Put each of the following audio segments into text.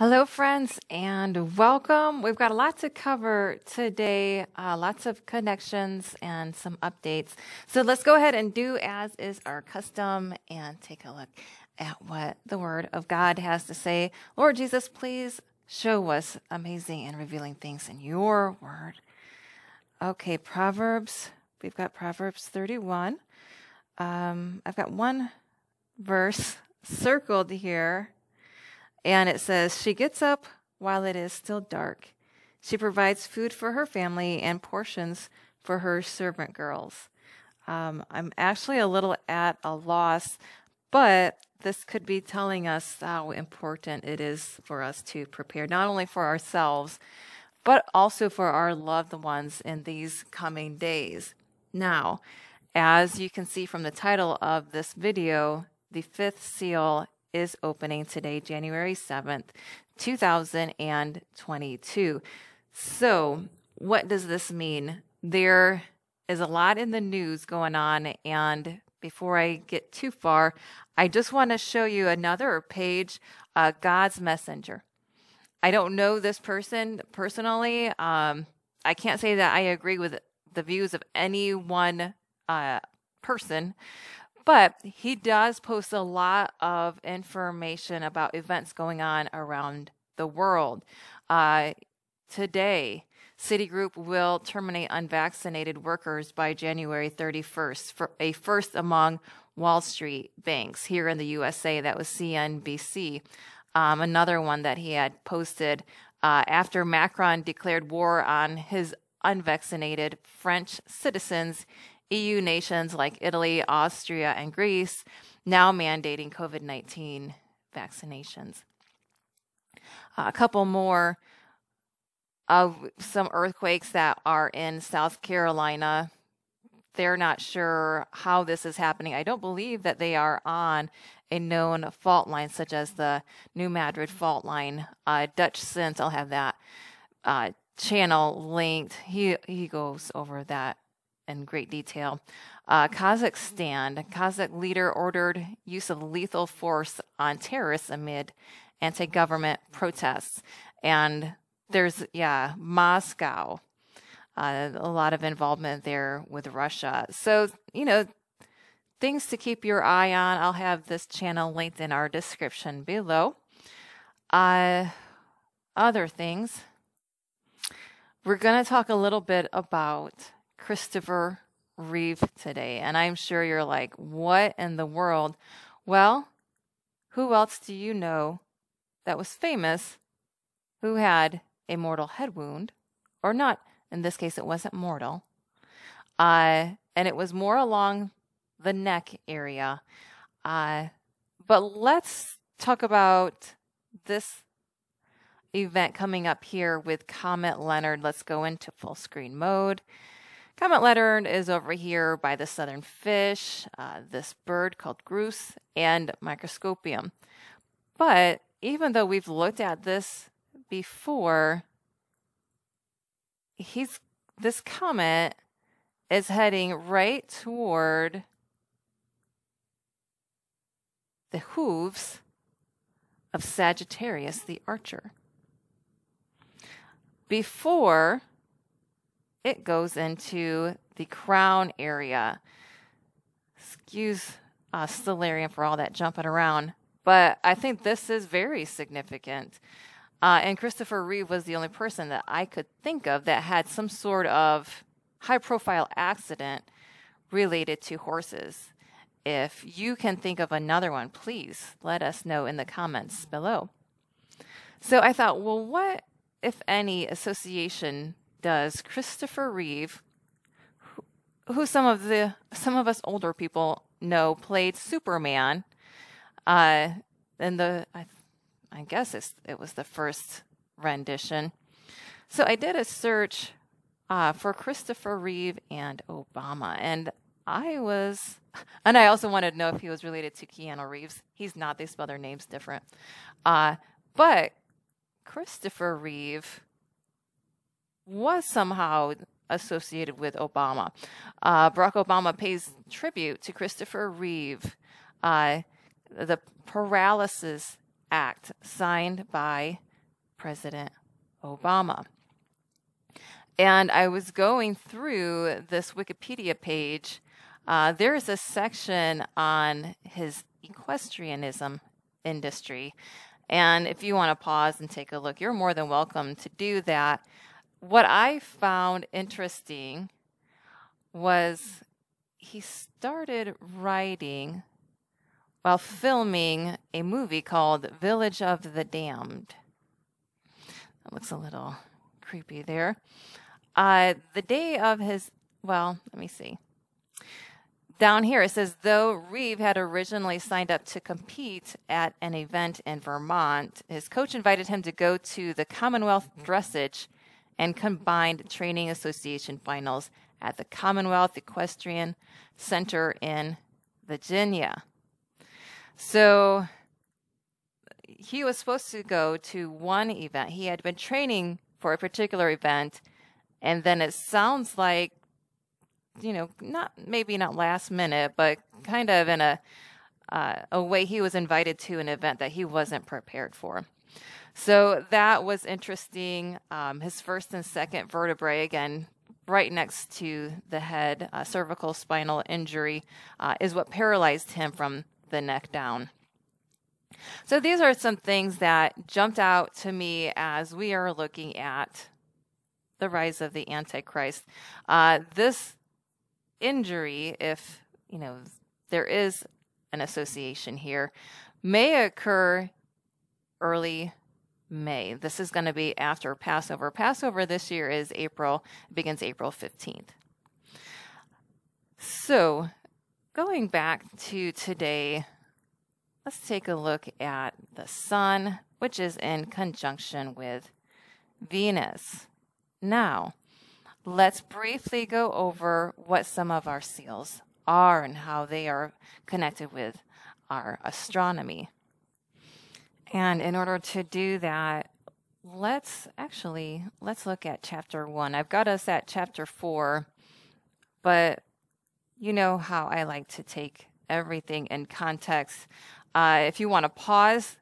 Hello, friends, and welcome. We've got a lot to cover today, lots of connections and some updates. So let's go ahead and do as is our custom and take a look at what the Word of God has to say. Lord Jesus, please show us amazing and revealing things in your Word. Okay, Proverbs. We've got Proverbs 31. I've got one verse circled here. And it says, she gets up while it is still dark. She provides food for her family and portions for her servant girls. I'm actually a little at a loss, but this could be telling us how important it is for us to prepare, not only for ourselves, but also for our loved ones in these coming days. Now, as you can see from the title of this video, the fifth seal is opening today, January 7th, 2022. So what does this mean? There is a lot in the news going on, and before I get too far, I just want to show you another page, God's Messenger. I don't know this person personally. I can't say that I agree with the views of any one person, but he does post a lot of information about events going on around the world. Today, Citigroup will terminate unvaccinated workers by January 31st, for a first among Wall Street banks here in the USA. That was CNBC. Another one that he had posted after Macron declared war on his unvaccinated French citizens, EU nations like Italy, Austria, and Greece now mandating COVID-19 vaccinations. A couple more of some earthquakes that are in South Carolina. They're not sure how this is happening. I don't believe that they are on a known fault line, such as the New Madrid fault line. Dutchsinse, I'll have that channel linked. He goes over that in great detail. Kazakhstan, Kazakh leader ordered use of lethal force on terrorists amid anti-government protests. And there's, Moscow, a lot of involvement there with Russia. So, things to keep your eye on. I'll have this channel linked in our description below. Other things. We're going to talk a little bit about Christopher Reeve today, and I'm sure you're like, what in the world? Well, who else do you know that was famous who had a mortal head wound, or not? In this case, it wasn't mortal, and it was more along the neck area. But let's talk about this event coming up here with Comet Leonard. Let's go into full screen mode. Comet Leonard is over here by the southern fish, this bird called Groose, and Microscopium. But even though we've looked at this before, this comet is heading right toward the hooves of Sagittarius, the archer, before it goes into the crown area. Excuse Stellarium for all that jumping around, but I think this is very significant. And Christopher Reeve was the only person that I could think of that had some sort of high-profile accident related to horses. If you can think of another one, please let us know in the comments below. So I thought, well, what, if any, association does Christopher Reeve, who some of us older people know played Superman, I guess it was the first rendition. So I did a search for Christopher Reeve and Obama, and I also wanted to know if he was related to Keanu Reeves. He's not; they spell their names different. But Christopher Reeve was somehow associated with Obama. Barack Obama pays tribute to Christopher Reeve. The Paralysis Act signed by President Obama. And I was going through this Wikipedia page. There is a section on his equestrianism industry. And if you want to pause and take a look, you're more than welcome to do that. What I found interesting was he started writing while filming a movie called Village of the Damned. That looks a little creepy there. The day of his, well, let me see. Down here it says, though Reeve had originally signed up to compete at an event in Vermont, his coach invited him to go to the Commonwealth Dressage and Combined Training Association finals at the Commonwealth Equestrian Center in Virginia. So he was supposed to go to one event. He had been training for a particular event, and then it sounds like, you know, not maybe not last minute, but kind of in a way he was invited to an event that he wasn't prepared for. So that was interesting. His first and second vertebrae, again, right next to the head, cervical spinal injury, is what paralyzed him from the neck down. So these are some things that jumped out to me as we are looking at the rise of the Antichrist. This injury, if you know there is an association here, may occur early May. This is going to be after Passover. Passover this year is April, begins April 15th. So going back to today, let's take a look at the sun, which is in conjunction with Venus. Now, let's briefly go over what some of our seals are and how they are connected with our astronomy. And in order to do that, let's look at chapter 1. I've got us at chapter 4, but you know how I like to take everything in context. If you want to pause,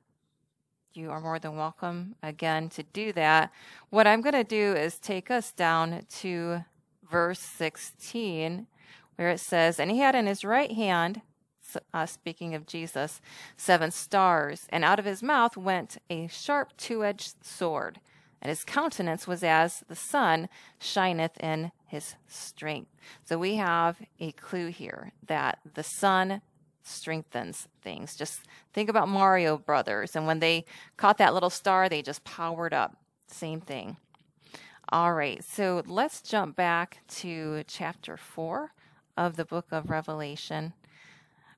you are more than welcome again to do that. What I'm going to do is take us down to verse 16, where it says, "And he had in his right hand," speaking of Jesus, "seven stars, and out of his mouth went a sharp two-edged sword, and his countenance was as the sun shineth in his strength." So we have a clue here that the sun strengthens things. Just think about Mario Brothers, and when they caught that little star, they just powered up. Same thing. All right, so let's jump back to chapter 4 of the book of Revelation.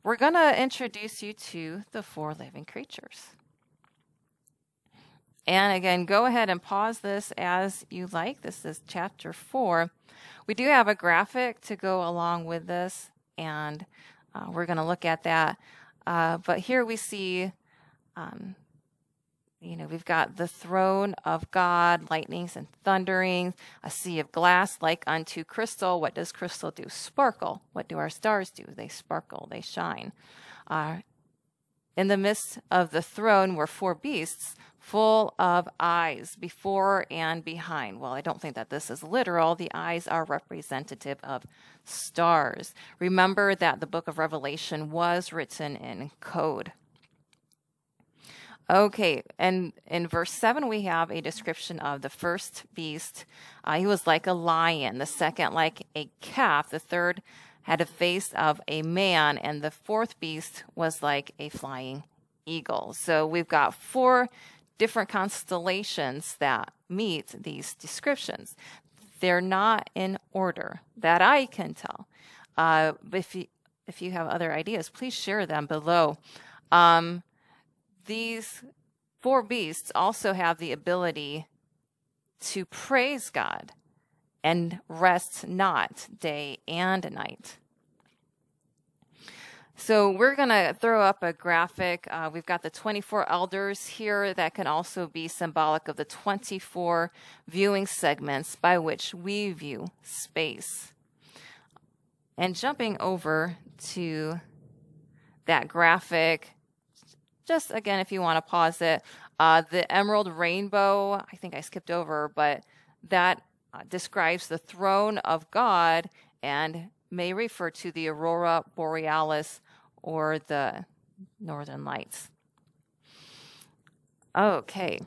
We're going to introduce you to the four living creatures. And again, go ahead and pause this as you like. This is chapter 4. We do have a graphic to go along with this, and we're going to look at that. But here we see, you know, we've got the throne of God, lightnings and thunderings, a sea of glass like unto crystal. What does crystal do? Sparkle. What do our stars do? They sparkle, they shine. In the midst of the throne were four beasts full of eyes before and behind. Well, I don't think that this is literal. The eyes are representative of stars. Remember that the book of Revelation was written in code. Okay, and in verse 7, we have a description of the first beast. He was like a lion, the second like a calf, the third had a face of a man, and the fourth beast was like a flying eagle. So we've got four different constellations that meet these descriptions. They're not in order, that I can tell. If you have other ideas, please share them below. These four beasts also have the ability to praise God and rest not day and night. So we're going to throw up a graphic. We've got the 24 elders here that can also be symbolic of the 24 viewing segments by which we view space. And jumping over to that graphic, just again, if you want to pause it, the emerald rainbow, I think I skipped over, but that describes the throne of God and may refer to the aurora borealis or the northern lights. Okay.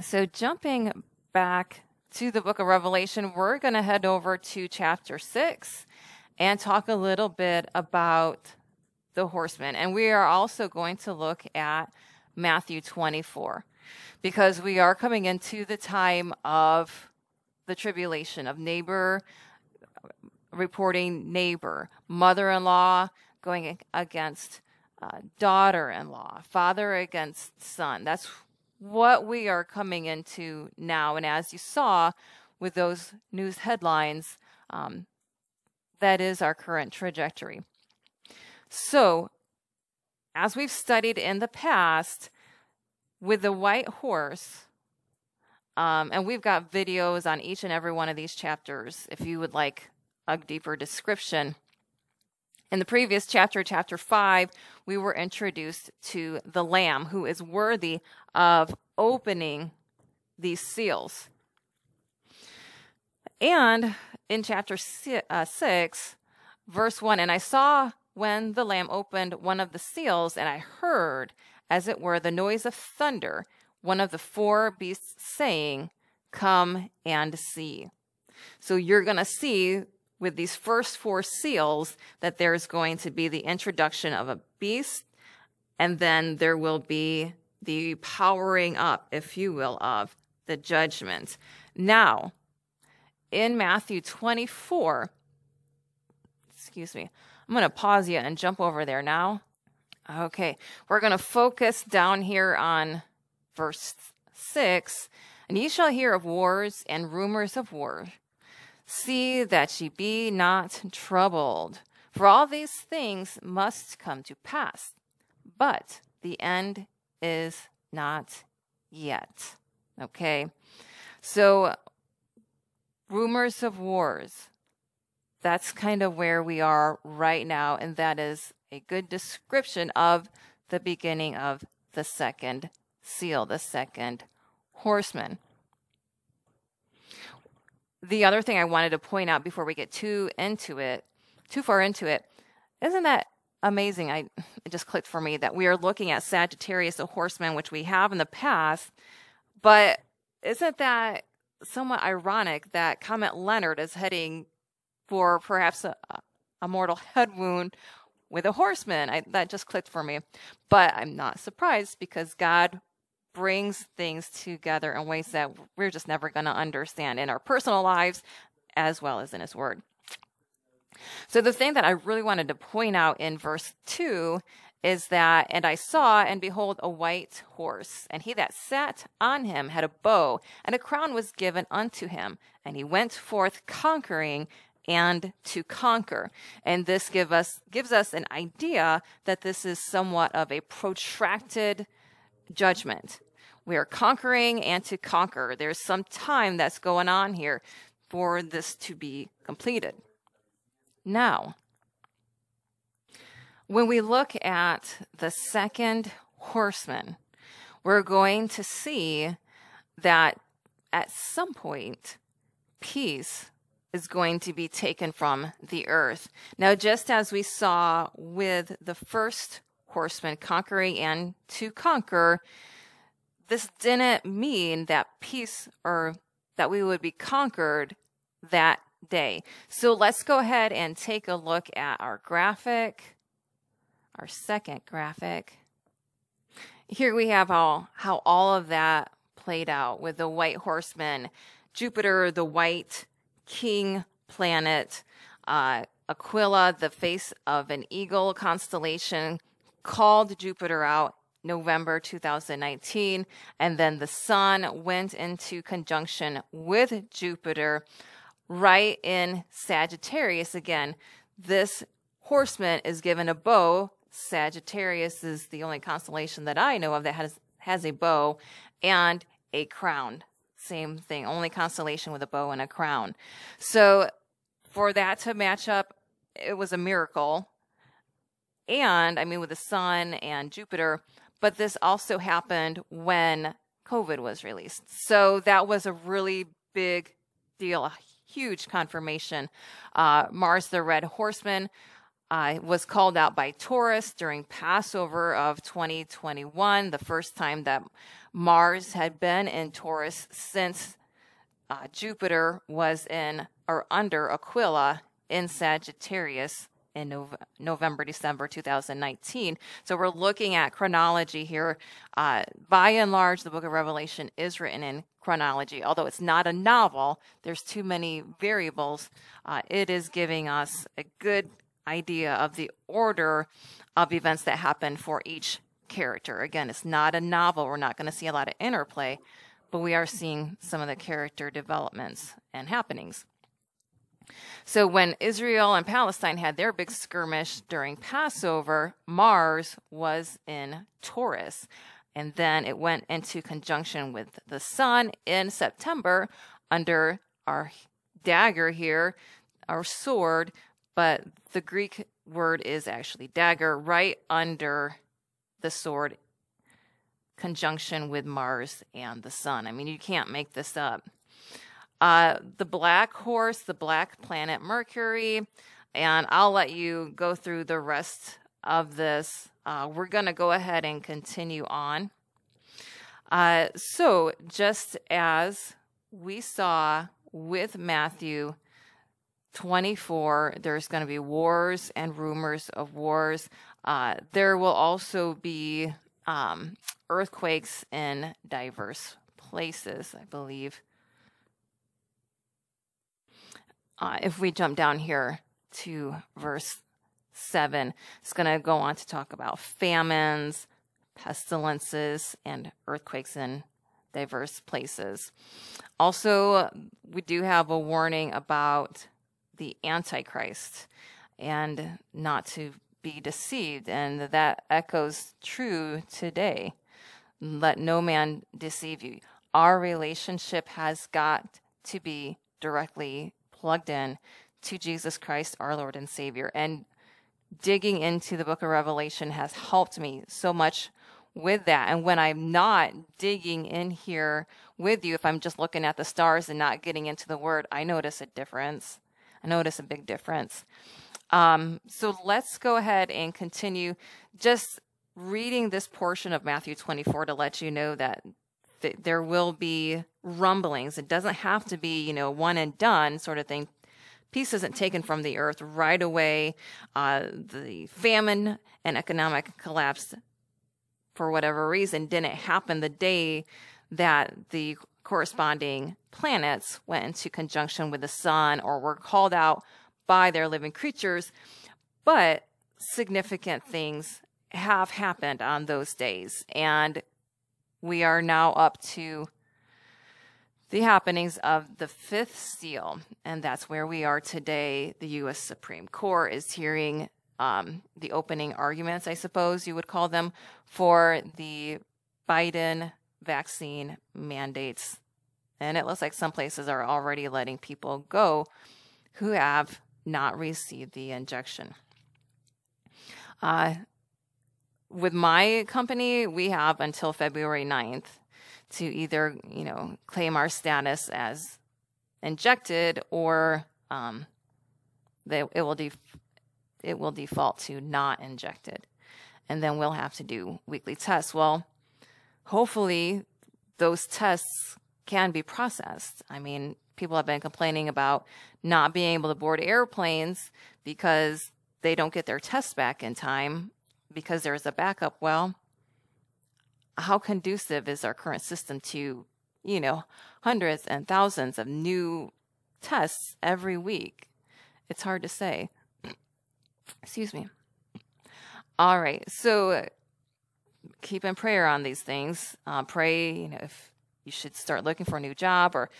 So jumping back to the book of Revelation, we're going to head over to chapter 6 and talk a little bit about the horsemen. And we are also going to look at Matthew 24 because we are coming into the time of the tribulation, of neighbor reporting neighbor, mother-in-law going against daughter-in-law, father against son. That's what we are coming into now. And as you saw with those news headlines, that is our current trajectory. So as we've studied in the past with the white horse, and we've got videos on each and every one of these chapters if you would like a deeper description. In the previous chapter, chapter 5, we were introduced to the Lamb, who is worthy of opening these seals. And in chapter 6, verse 1, and I saw when the Lamb opened one of the seals, and I heard, as it were, the noise of thunder, one of the four beasts saying, "Come and see." So you're going to see with these first four seals that there's going to be the introduction of a beast, and then there will be the powering up, if you will, of the judgment. Now, in Matthew 24, excuse me, I'm going to pause you and jump over there now. Okay, we're going to focus down here on verse 6. And ye shall hear of wars and rumors of war. See that ye be not troubled, for all these things must come to pass, but the end is not yet. Okay, so rumors of wars, that's kind of where we are right now, and that is a good description of the beginning of the second seal, the second horseman. The other thing I wanted to point out before we get too far into it, isn't that amazing? It just clicked for me that we are looking at Sagittarius, a horseman, which we have in the past, but isn't that somewhat ironic that Comet Leonard is heading for perhaps a mortal head wound with a horseman? That just clicked for me, but I'm not surprised because God brings things together in ways that we're just never going to understand in our personal lives as well as in his word. So the thing that I really wanted to point out in verse 2 is that, and I saw, and behold, a white horse, and he that sat on him had a bow, and a crown was given unto him, and he went forth conquering and to conquer. And this gives us an idea that this is somewhat of a protracted judgment. We are conquering and to conquer. There's some time that's going on here for this to be completed. Now, when we look at the second horseman, we're going to see that at some point, peace is going to be taken from the earth. Now, just as we saw with the first horseman conquering and to conquer, this didn't mean that peace or that we would be conquered that day. So let's go ahead and take a look at our graphic, our second graphic. Here we have how all of that played out with the white horseman, Jupiter, the white king planet, Aquila, the face of an eagle constellation, called Jupiter out November 2019, and then the sun went into conjunction with Jupiter right in Sagittarius. Again, this horseman is given a bow. Sagittarius is the only constellation that I know of that has a bow and a crown. Same thing, only constellation with a bow and a crown. So for that to match up, it was a miracle. and I mean with the sun and Jupiter, but this also happened when COVID was released. So that was a really big deal, a huge confirmation. Mars, the Red Horseman, was called out by Taurus during Passover of 2021, the first time that Mars had been in Taurus since Jupiter was in or under Aquila in Sagittarius in November, December 2019. So we're looking at chronology here. By and large, the Book of Revelation is written in chronology. Although it's not a novel, there's too many variables. It is giving us a good idea of the order of events that happen for each character. Again, it's not a novel. We're not going to see a lot of interplay, but we are seeing some of the character developments and happenings. So when Israel and Palestine had their big skirmish during Passover, Mars was in Taurus. And then it went into conjunction with the sun in September under our dagger here, our sword, but the Greek word is actually dagger, right under the sword, conjunction with Mars and the sun. I mean, you can't make this up. The black horse, the black planet Mercury, and I'll let you go through the rest of this. We're going to go ahead and continue on. So just as we saw with Matthew 24, there's going to be wars and rumors of wars. There will also be earthquakes in diverse places, I believe. If we jump down here to verse 7, it's going to go on to talk about famines, pestilences, and earthquakes in diverse places. Also, we do have a warning about the Antichrist and not to be deceived, and that echoes true today. Let no man deceive you. Our relationship has got to be directly plugged in to Jesus Christ, our Lord and Savior. And digging into the Book of Revelation has helped me so much with that. And when I'm not digging in here with you, if I'm just looking at the stars and not getting into the Word, I notice a difference. I notice a big difference. So let's go ahead and continue just reading this portion of Matthew 24 to let you know that there will be rumblings. It doesn't have to be, you know, one and done sort of thing. Peace isn't taken from the earth right away. The famine and economic collapse, for whatever reason, didn't happen the day that the corresponding planets went into conjunction with the sun or were called out by their living creatures, but significant things have happened on those days. And we are now up to the happenings of the fifth seal, and that's where we are today. The U.S. Supreme Court is hearing the opening arguments, I suppose you would call them, for the Biden vaccine mandates. And it looks like some places are already letting people go who have not received the injection. With my company, we have until February 9th to either, you know, claim our status as injected, or it will default to not injected, and then we'll have to do weekly tests. Well, hopefully those tests can be processed. I mean, people have been complaining about not being able to board airplanes because they don't get their tests back in time, because there's a backup. Well, how conducive is our current system to, you know, hundreds and thousands of new tests every week? It's hard to say. Excuse me. All right. So keep in prayer on these things. Pray, you know, if you should start looking for a new job or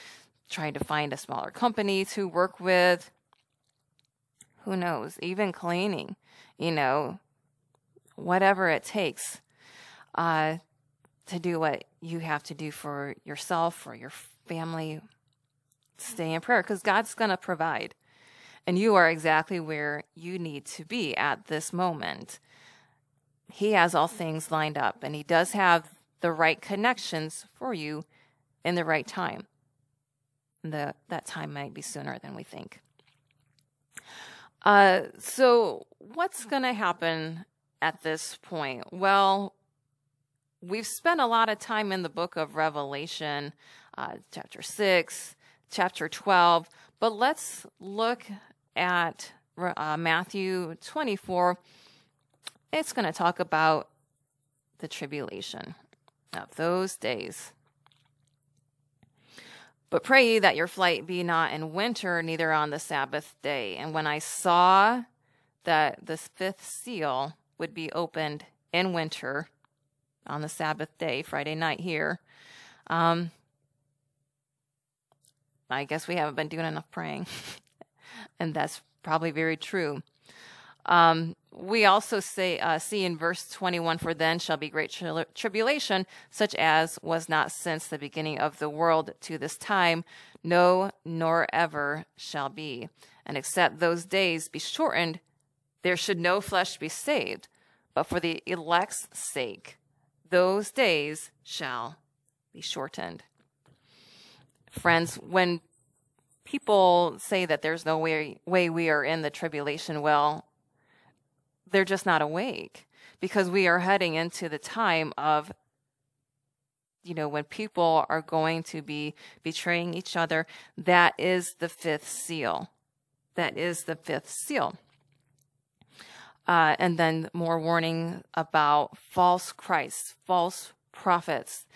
trying to find a smaller company to work with. Who knows? Even cleaning, you know, whatever it takes to do what you have to do for yourself, for your family. Stay in prayer, because God's going to provide. And you are exactly where you need to be at this moment. He has all things lined up, and he does have the right connections for you in the right time. That time might be sooner than we think. So what's going to happen at this point? Well, we've spent a lot of time in the book of Revelation, chapter 6, chapter 12, but let's look at Matthew 24. It's going to talk about the tribulation of those days. But pray ye that your flight be not in winter, neither on the Sabbath day. And when I saw that the fifth seal would be opened in winter on the Sabbath day, Friday night here, I guess we haven't been doing enough praying. And that's probably very true. We also see in verse 21, for then shall be great tribulation, such as was not since the beginning of the world to this time, no, nor ever shall be. And except those days be shortened, there should no flesh be saved. But for the elect's sake, those days shall be shortened. Friends, when people say that there's no way we are in the tribulation, well, they're just not awake, because we are heading into the time of, you know, when people are going to be betraying each other. That is the fifth seal. That is the fifth seal. And then more warning about false Christs, false prophets.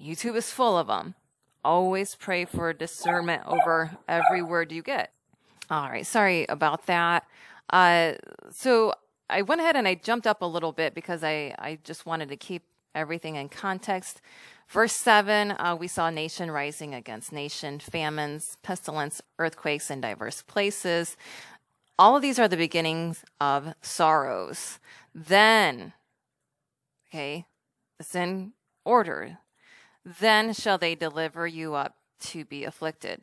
YouTube is full of them. Always pray for discernment over every word you get. All right. Sorry about that. So I went ahead and I jumped up a little bit because I just wanted to keep everything in context. Verse 7, we saw nation rising against nation, famines, pestilence, earthquakes in diverse places. All of these are the beginnings of sorrows. Then, okay, it's in order. Then shall they deliver you up to be afflicted.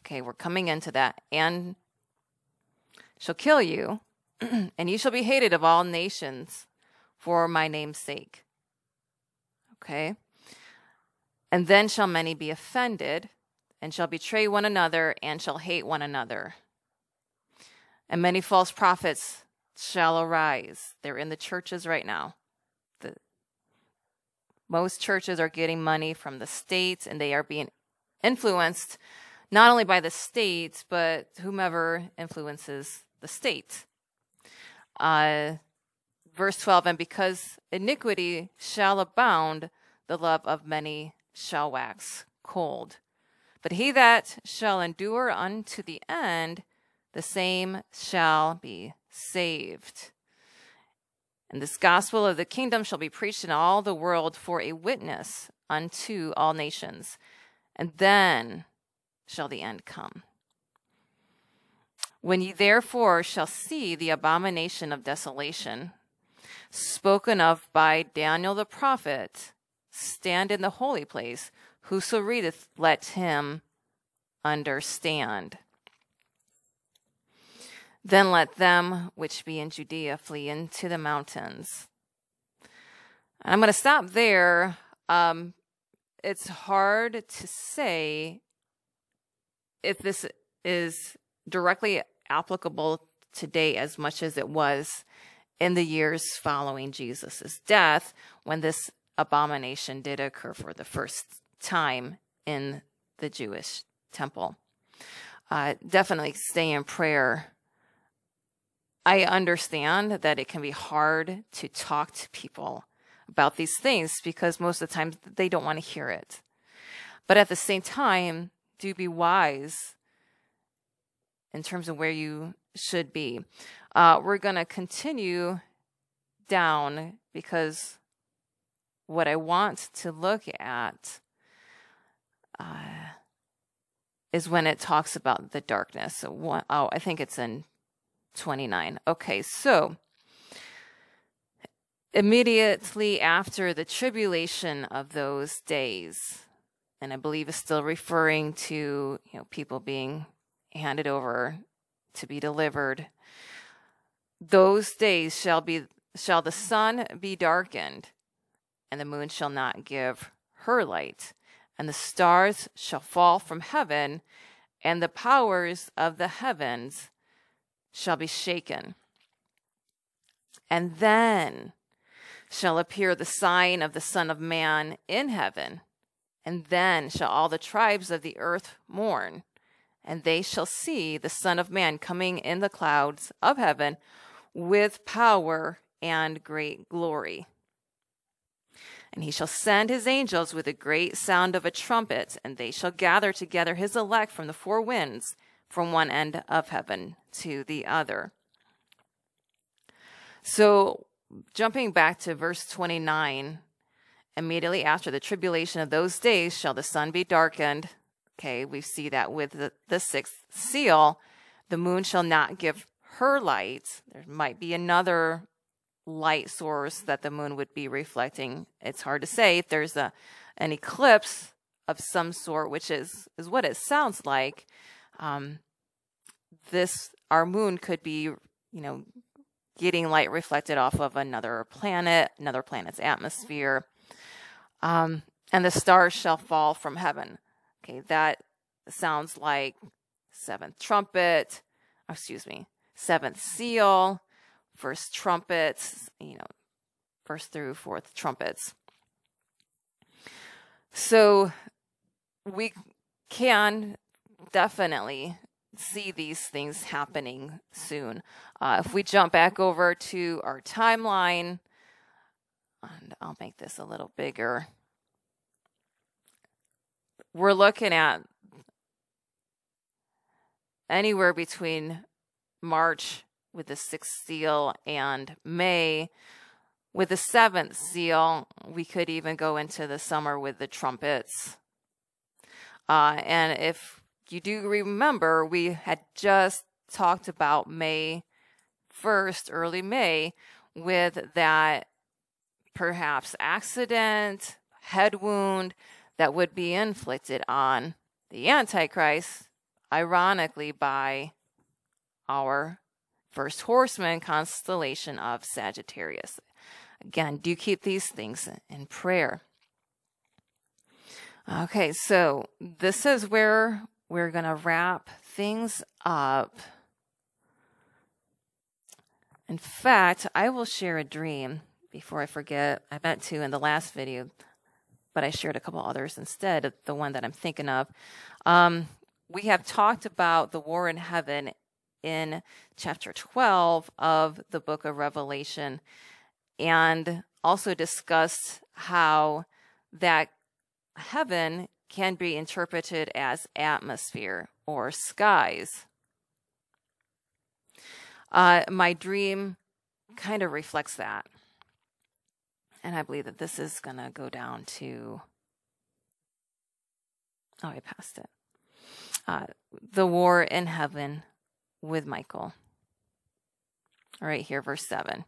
Okay, we're coming into that. And shall kill you. And you shall be hated of all nations for my name's sake. Okay. And then shall many be offended, and shall betray one another, and shall hate one another. And many false prophets shall arise. They're in the churches right now. Most churches are getting money from the state, and they are being influenced not only by the state, but whomever influences the state. Verse 12, and because iniquity shall abound, the love of many shall wax cold. But he that shall endure unto the end, the same shall be saved. And this gospel of the kingdom shall be preached in all the world for a witness unto all nations, and then shall the end come. When ye therefore shall see the abomination of desolation, spoken of by Daniel the prophet, stand in the holy place. Whoso readeth, let him understand. Then let them which be in Judea flee into the mountains. I'm going to stop there. It's hard to say if this is directly applicable today as much as it was in the years following Jesus's death, when this abomination did occur for the first time in the Jewish temple. Definitely stay in prayer. I understand that it can be hard to talk to people about these things because most of the time they don't want to hear it. But at the same time, do be wise in terms of where you should be. We're going to continue down because what I want to look at is when it talks about the darkness. So I think it's in 29. Okay, so immediately after the tribulation of those days, and I believe it's still referring to, you know, people being handed over to be delivered. Those days shall be shall the sun be darkened, and the moon shall not give her light, and the stars shall fall from heaven, and the powers of the heavens shall be shaken. And then shall appear the sign of the Son of Man in heaven, and then shall all the tribes of the earth mourn, and they shall see the Son of Man coming in the clouds of heaven with power and great glory. And he shall send his angels with a great sound of a trumpet, and they shall gather together his elect from the four winds, from one end of heaven to the other. So jumping back to verse 29, immediately after the tribulation of those days shall the sun be darkened. Okay, we see that with the sixth seal. The moon shall not give her light. There might be another light source that the moon would be reflecting. It's hard to say. If there's an eclipse of some sort, which is what it sounds like, our moon could be, getting light reflected off of another planet, another planet's atmosphere. And the stars shall fall from heaven. Okay, that sounds like seventh seal, first trumpets, first through fourth trumpets. So we can definitely see these things happening soon. If we jump back over to our timeline, and I'll make this a little bigger, we're looking at anywhere between March with the sixth seal and May with the seventh seal. We could even go into the summer with the trumpets. And if you do remember, we had just talked about May 1st, early May, with that perhaps accident, head wound that would be inflicted on the Antichrist, ironically, by our first horseman constellation of Sagittarius. Again, do keep these things in prayer. Okay, so this is where we're going to wrap things up. In fact, I will share a dream before I forget. I meant to in the last video, but I shared a couple others instead of the one that I'm thinking of. We have talked about the war in heaven in chapter 12 of the book of Revelation, and also discussed how that heaven can be interpreted as atmosphere or skies. My dream kind of reflects that. And I believe that this is going to go down to, oh, I passed it. The war in heaven with Michael. All right, here, verse 7.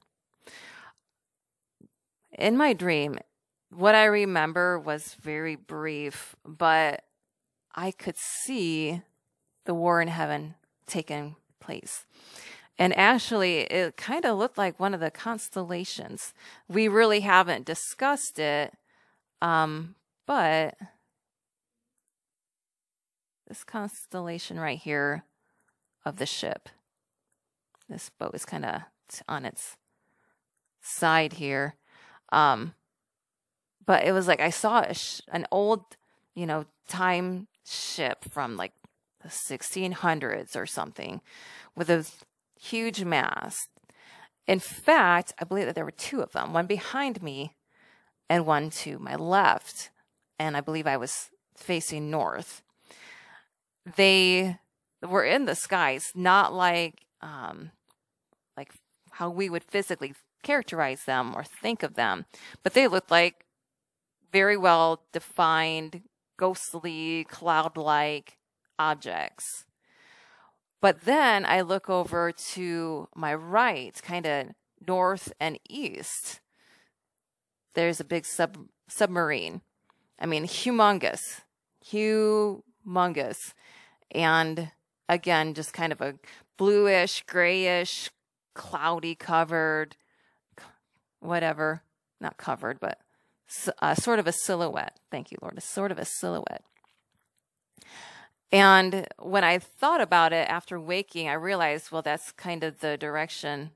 In my dream, what I remember was very brief, but I could see the war in heaven taking place. And actually, it kind of looked like one of the constellations. We really haven't discussed it, but this constellation right here of the ship. This boat is kind of on its side here. But it was like I saw an old, time ship from like the 1600s or something with a huge mast. In fact, I believe that there were two of them, one behind me and one to my left. And I believe I was facing north. They were in the skies, not like, like how we would physically characterize them or think of them, but they looked like very well defined, ghostly, cloud-like objects. But then I look over to my right, kind of north and east. There's a big submarine. I mean, humongous. And again, just kind of a bluish, grayish, cloudy covered whatever, not covered, but sort of a silhouette. Thank you, Lord, a sort of a silhouette. And when I thought about it after waking, I realized, well, that's kind of the direction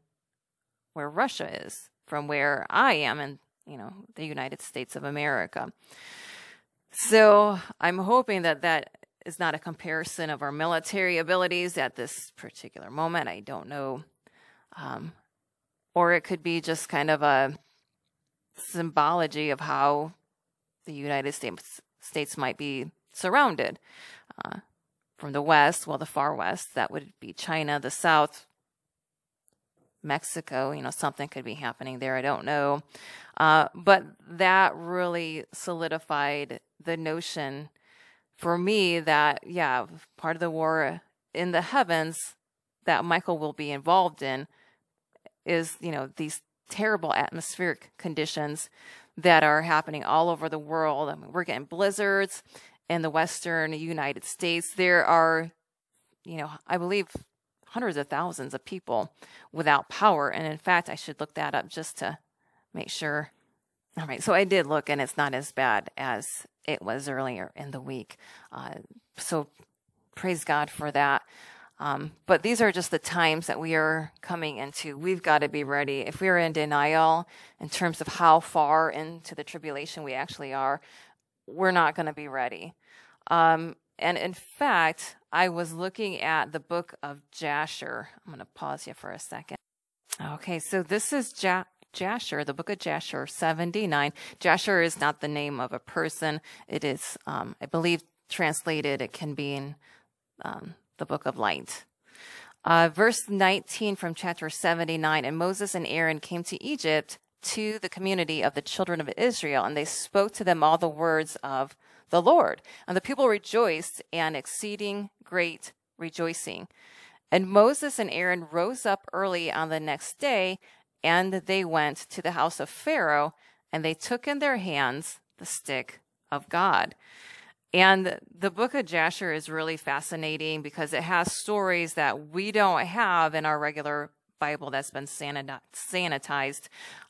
where Russia is from where I am in, you know, the United States of America. So I'm hoping that that is not a comparison of our military abilities at this particular moment. I don't know. Or it could be just kind of a symbology of how the United States might be surrounded from the West. Well, the far West, that would be China, the South, Mexico, you know, something could be happening there. I don't know. But that really solidified the notion for me that, yeah, part of the war in the heavens that Michael will be involved in is, you know, these terrible atmospheric conditions that are happening all over the world. I mean, we're getting blizzards in the Western United States. There are, you know, I believe hundreds of thousands of people without power. And in fact, I should look that up just to make sure. All right, so I did look, and it's not as bad as it was earlier in the week. So praise God for that. But these are just the times that we are coming into. We've got to be ready. If we're in denial in terms of how far into the tribulation we actually are, we're not going to be ready. And in fact, I was looking at the Book of Jasher. I'm going to pause you for a second. Okay, so this is Jasher, the Book of Jasher 79. Jasher is not the name of a person. It is, I believe, translated, it can be in the Book of Light. Verse 19 from chapter 79, and Moses and Aaron came to Egypt to the community of the children of Israel, and they spoke to them all the words of the Lord. And the people rejoiced, and exceeding great rejoicing. And Moses and Aaron rose up early on the next day, and they went to the house of Pharaoh, and they took in their hands the stick of God. And the Book of Jasher is really fascinating because it has stories that we don't have in our regular Bible that's been sanitized.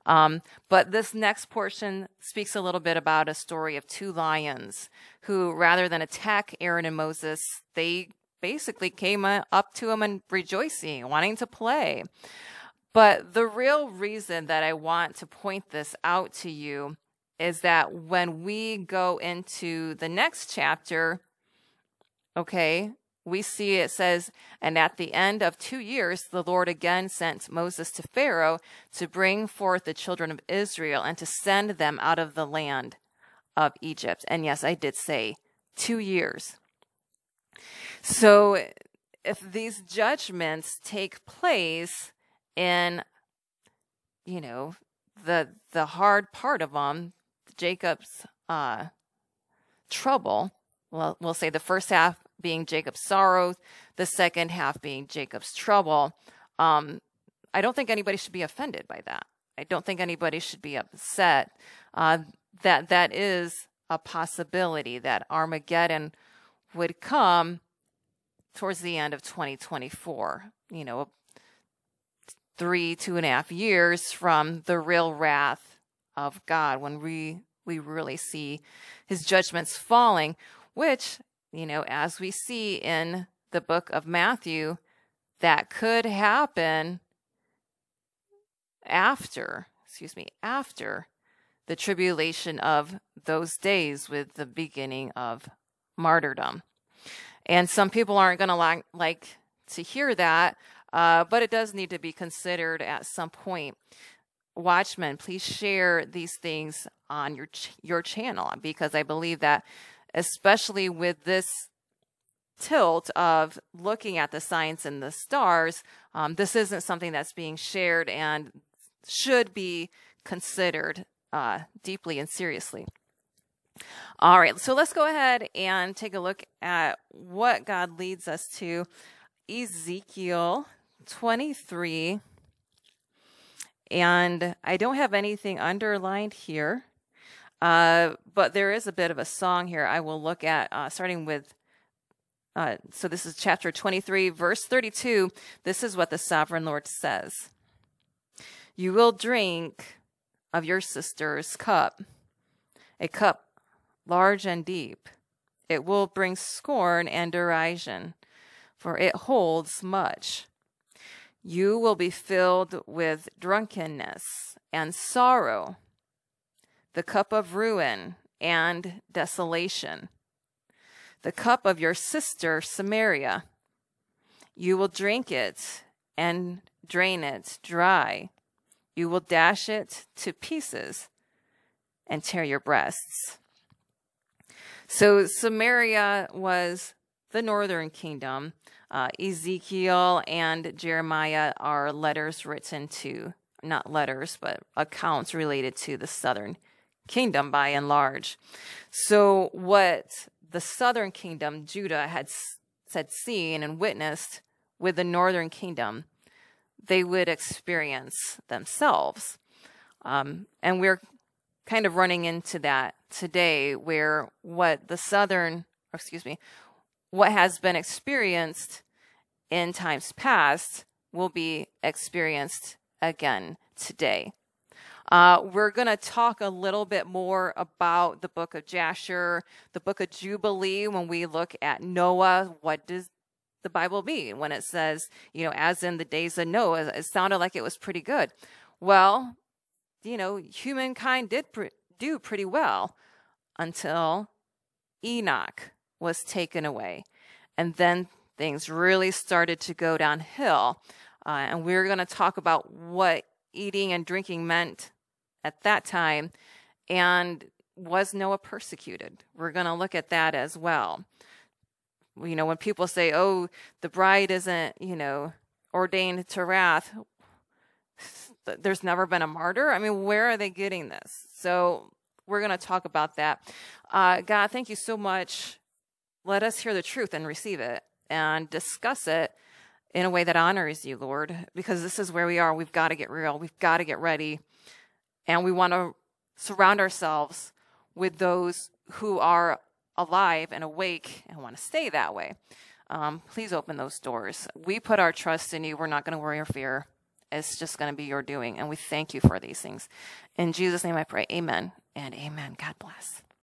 But this next portion speaks a little bit about a story of two lions who, rather than attack Aaron and Moses, they basically came up to him and rejoicing, wanting to play. But the real reason that I want to point this out to you is that when we go into the next chapter, okay, we see it says, and at the end of 2 years, the Lord again sent Moses to Pharaoh to bring forth the children of Israel and to send them out of the land of Egypt. And yes, I did say 2 years. So if these judgments take place in, you know, the hard part of them, Jacob's trouble, well, we'll say the first half being Jacob's sorrow, the second half being Jacob's trouble. I don't think anybody should be offended by that. I don't think anybody should be upset. That is a possibility that Armageddon would come towards the end of 2024, you know, 2.5 years from the real wrath of God when we really see his judgments falling, which, you know, as we see in the book of Matthew, that could happen after the tribulation of those days with the beginning of martyrdom. And some people aren't going to like to hear that, but it does need to be considered at some point. Watchmen, please share these things on your channel, because I believe that, especially with this tilt of looking at the signs and the stars, this isn't something that's being shared and should be considered deeply and seriously. All right, so let's go ahead and take a look at what God leads us to. Ezekiel 23, and I don't have anything underlined here. But there is a bit of a song here I will look at, starting with, so this is chapter 23, verse 32. This is what the sovereign Lord says. You will drink of your sister's cup, a cup large and deep. It will bring scorn and derision, for it holds much. You will be filled with drunkenness and sorrow, the cup of ruin and desolation, the cup of your sister Samaria. You will drink it and drain it dry. You will dash it to pieces and tear your breasts. So Samaria was the northern kingdom. Ezekiel and Jeremiah are letters written to, not letters, but accounts related to the southern kingdom by and large. So what the southern kingdom, Judah, had seen and witnessed with the northern kingdom, they would experience themselves. And we're kind of running into that today, where what the southern, what has been experienced in times past will be experienced again today. We're going to talk a little bit more about the Book of Jasher, the Book of Jubilee, when we look at Noah. What does the Bible mean when it says, you know, as in the days of Noah? It sounded like it was pretty good. Well, you know, humankind did do pretty well until Enoch was taken away. And then things really started to go downhill. And we're going to talk about what eating and drinking meant at that time, and was Noah persecuted? We're going to look at that as well. You know, when people say, oh, the bride isn't, you know, ordained to wrath, there's never been a martyr. I mean, where are they getting this? So we're going to talk about that. God, thank you so much. Let us hear the truth and receive it and discuss it in a way that honors you, Lord, because this is where we are. We've got to get real. We've got to get ready. And we want to surround ourselves with those who are alive and awake and want to stay that way. Please open those doors. We put our trust in you. We're not going to worry or fear. It's just going to be your doing. And we thank you for these things. In Jesus' name I pray. Amen and amen. God bless.